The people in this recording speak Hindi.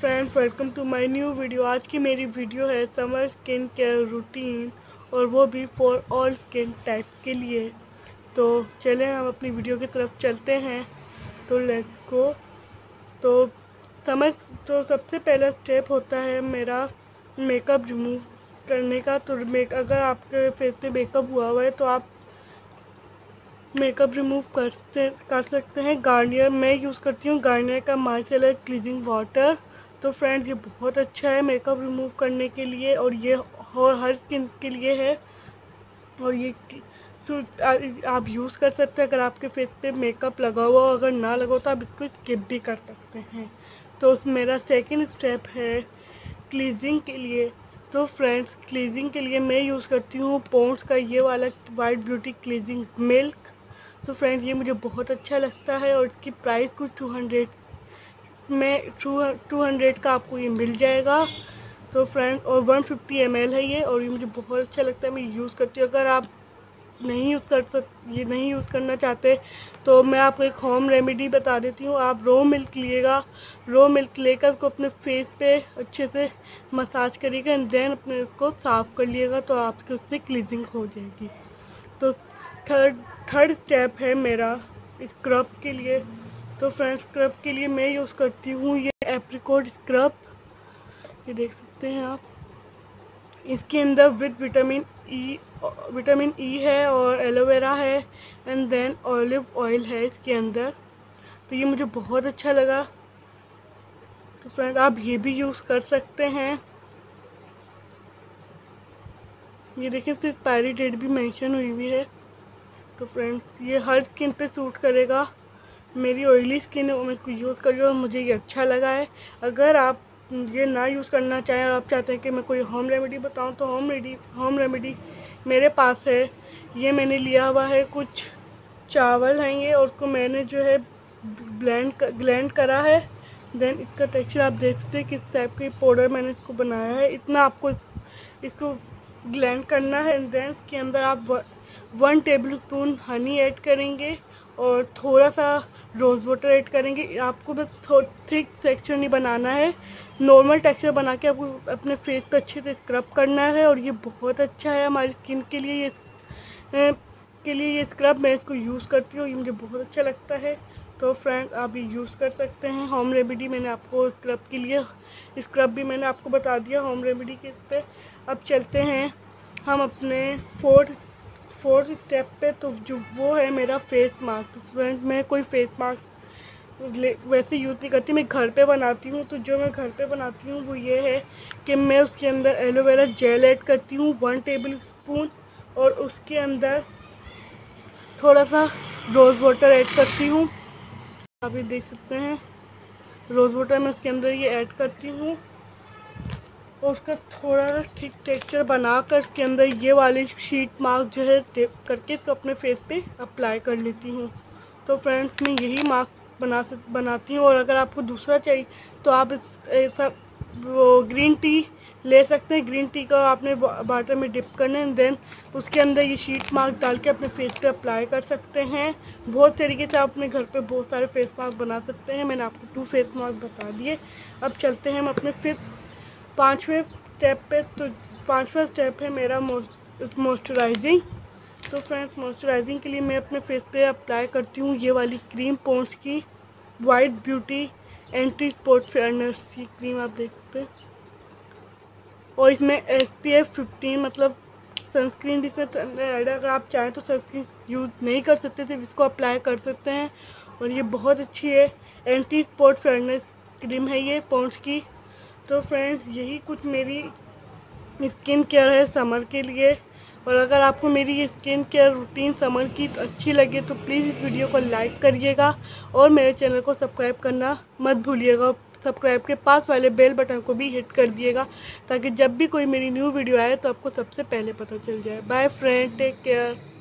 Friends, welcome to my new video. आज की मेरी वीडियो है समर स्किन केयर रूटीन, और वो भी फॉर ऑल स्किन टाइप के लिए। तो चलें हम अपनी वीडियो की तरफ चलते हैं। तो लेट्स गो। तो सबसे पहला स्टेप होता है मेरा मेकअप रिमूव करने का। तो अगर आपके फेस पे मेकअप हुआ है तो आप मेकअप रिमूव कर सकते हैं गार्नियर। मैं यूज़ करती हूँ गार्नियर का मिसेलर क्लींजिंग वाटर। तो फ्रेंड्स, ये बहुत अच्छा है मेकअप रिमूव करने के लिए, और ये हर स्किन के लिए है। और ये आप यूज़ कर सकते हैं अगर आपके फेस पे मेकअप लगा हुआ हो। अगर ना लगा हो तो आप इसको स्किप भी कर सकते हैं। तो मेरा सेकंड स्टेप है क्लींजिंग के लिए। तो फ्रेंड्स, क्लींजिंग के लिए मैं यूज़ करती हूँ पॉन्ड्स का ये वाला वाइट ब्यूटी क्लींजिंग मिल्क। तो फ्रेंड्स, ये मुझे बहुत अच्छा लगता है, और इसकी प्राइस कुछ 200 का आपको ये मिल जाएगा। तो फ्रेंड्स, और 150 ml है ये, और ये मुझे बहुत अच्छा लगता है, मैं यूज़ करती हूँ। अगर आप ये नहीं यूज़ करना चाहते तो मैं आपको एक होम रेमेडी बता देती हूँ। आप रॉ मिल्क लीजिएगा, रॉ मिल्क लेकर उसको अपने फेस पे अच्छे से मसाज करिएगा, एंड देन अपने उसको साफ़ कर लीजिएगा। तो आपकी उससे क्लींजिंग हो जाएगी। तो थर्ड स्टेप है मेरा स्क्रब के लिए। तो फ्रेंड्स, स्क्रब के लिए मैं यूज़ करती हूँ ये एप्रिकॉट स्क्रब। ये देख सकते हैं आप, इसके अंदर विद विटामिन ई है, और एलोवेरा है, एंड देन ऑलिव ऑयल है इसके अंदर। तो ये मुझे बहुत अच्छा लगा। तो फ्रेंड्स, आप ये भी यूज़ कर सकते हैं। ये देखिए, इसकी एक्सपायरी डेट भी मेंशन हुई हुई है। तो फ्रेंड्स, ये हर स्किन पे सूट करेगा। मेरी ऑयली स्किन है, मैं इसको यूज़ कर रही हूँ और मुझे ये अच्छा लगा है। अगर आप ये ना यूज़ करना चाहें और आप चाहते हैं कि मैं कोई होम रेमेडी बताऊं, तो होम रेमेडी मेरे पास है। ये मैंने लिया हुआ है, कुछ चावल हैं ये, और उसको मैंने जो है ब्लेंड करा है। देन इसका टेक्सचर आप देख सकते हैं, किस टाइप के पाउडर मैंने इसको बनाया है। इतना आपको इसको ब्लेंड करना है, एंड देन इसके अंदर आप 1 टेबल स्पून हनी ऐड करेंगे, और थोड़ा सा रोज़ वाटर ऐड करेंगे। आपको बस थिक टेक्सचर नहीं बनाना है, नॉर्मल टेक्सचर बना के आपको अपने फेस पर अच्छे से स्क्रब करना है। और ये बहुत अच्छा है हमारी स्किन के लिए। ये स्क्रब मैं इसको यूज़ करती हूँ, ये मुझे बहुत अच्छा लगता है। तो फ्रेंड्स, आप ये यूज़ कर सकते हैं। होम रेमेडी मैंने आपको स्क्रब के लिए, स्क्रब भी मैंने आपको बता दिया होम रेमेडी के इस पर। अब चलते हैं हम अपने फोर्थ स्टेप पे। तो जो वो है मेरा फेस मास्क। तो फ्रेंड्स, मैं कोई फेस मास्क वैसे यूज़ नहीं करती, मैं घर पे बनाती हूँ। तो जो मैं घर पे बनाती हूँ वो ये है कि मैं उसके अंदर एलोवेरा जेल ऐड करती हूँ 1 टेबल स्पून, और उसके अंदर थोड़ा सा रोज़ वाटर ऐड करती हूँ। आप ये देख सकते हैं, रोज़ वाटर मैं उसके अंदर ये ऐड करती हूँ, और उसका थोड़ा ठीक टेक्सचर बनाकर उसके अंदर ये वाली शीट मास्क जो है करके इसको अपने फेस पे अप्लाई कर लेती हूँ। तो फ्रेंड्स, मैं यही मास्क बनाती हूँ। और अगर आपको दूसरा चाहिए तो आप ऐसा वो ग्रीन टी ले सकते हैं। ग्रीन टी का आपने वाटर में डिप करना है, एंड देन उसके अंदर ये शीट मास्क डाल के अपने फेस पे अप्लाई कर सकते हैं। बहुत तरीके से आप अपने घर पे बहुत सारे फेस मास्क बना सकते हैं। मैंने आपको 2 फेस मास्क बता दिए। अब चलते हैं हम अपने पाँचवें स्टेप पे। तो 5वां स्टेप है मेरा मॉइस्चराइजिंग। तो फ्रेंड्स, मॉइस्चराइजिंग के लिए मैं अपने फेस पे अप्लाई करती हूँ ये वाली क्रीम पॉन्ड्स की white beauty anti spot fairness की क्रीम। आप देखते हैं, और इसमें SPF 15 मतलब सनस्क्रीन इसमें ऐड है। अगर आप चाहें तो सनस्क्रीन यूज़ नहीं कर सकते, सिर्फ इसको अप्लाई कर सकते हैं। और ये बहुत अच्छी है, एंटी स्पॉट फेयरनेस क्रीम है ये पॉन्ड्स की। तो फ्रेंड्स, यही कुछ मेरी स्किन केयर है समर के लिए। और अगर आपको मेरी ये स्किन केयर रूटीन समर की अच्छी लगे तो प्लीज़ इस वीडियो को लाइक करिएगा, और मेरे चैनल को सब्सक्राइब करना मत भूलिएगा। सब्सक्राइब के पास वाले बेल बटन को भी हिट कर दिएगा, ताकि जब भी कोई मेरी न्यू वीडियो आए तो आपको सबसे पहले पता चल जाए। Bye friend, take care.